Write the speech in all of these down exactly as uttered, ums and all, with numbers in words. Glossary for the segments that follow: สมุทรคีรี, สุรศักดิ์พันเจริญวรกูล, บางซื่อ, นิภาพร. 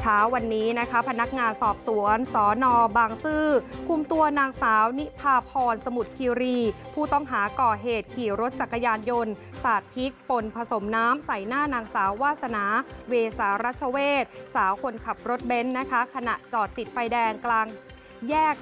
เช้าวันนี้นะคะพนักงานสอบสวนสน.บางซื่อคุมตัวนางสาวนิภาพรสมุทรคีรีผู้ต้องหาก่อเหตุขี่รถจักรยานยนต์สาดพริกปนผสมน้ำใส่หน้านางสาววาสนาเวสารัชเวชสาวคนขับรถเบนซ์นะคะขณะจอดติดไฟแดงกลางแยก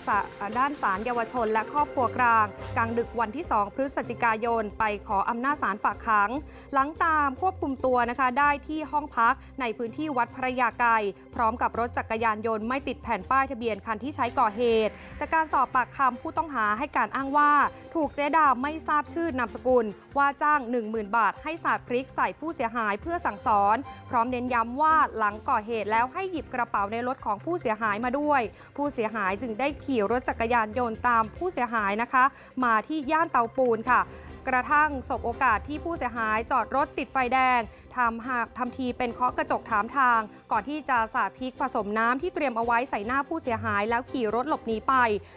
ด้านศาลเยาวชนและครอบครัวกลางกลางดึกวันที่สองพฤศจิกายนไปขออำนาจศาลฝากขังหลังตามควบคุมตัวนะคะได้ที่ห้องพักในพื้นที่วัดพระยาไกรพร้อมกับรถจักรยานยนต์ไม่ติดแผ่นป้ายทะเบียนคันที่ใช้ก่อเหตุจากการสอบปากคำผู้ต้องหาให้การอ้างว่าถูกเจ๊ดาไม่ทราบชื่อนามสกุลว่าจ้าง หนึ่งหมื่น บาทให้สาดพริกใส่ผู้เสียหายเพื่อสั่งสอนพร้อมเน้นย้ำว่าหลังก่อเหตุแล้วให้หยิบกระเป๋าในรถของผู้เสียหายมาด้วยผู้เสียหายจึงได้ขี่รถจักรยานยนต์ตามผู้เสียหายนะคะมาที่ย่านเตาปูนค่ะกระทั่งสบโอกาสที่ผู้เสียหายจอดรถติดไฟแดงทำหากทำทีเป็นเคาะกระจกถามทางก่อนที่จะสาดพริกผสมน้ำที่เตรียมเอาไว้ใส่หน้าผู้เสียหายแล้วขี่รถหลบหนีไป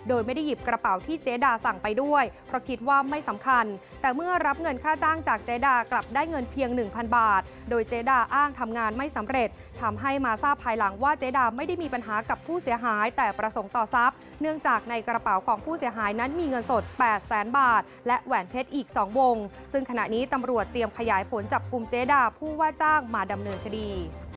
โดยไม่ได้หยิบกระเป๋าที่เจดาสั่งไปด้วยเพราะคิดว่าไม่สำคัญแต่เมื่อรับเงินค่าจ้างจากเจดากลับได้เงินเพียง หนึ่งพัน บาทโดยเจดาอ้างทำงานไม่สำเร็จทำให้มาทราบภายหลังว่าเจดาไม่ได้มีปัญหากับผู้เสียหายแต่ประสงค์ต่อทรัพย์เนื่องจากในกระเป๋าของผู้เสียหายนั้นมีเงินสด แปดแสน บาทและแหวนเพชรอีกสองวงซึ่งขณะนี้ตำรวจเตรียมขยายผลจับกุมเจดาผู้ว่าจ้างมาดำเนินคดี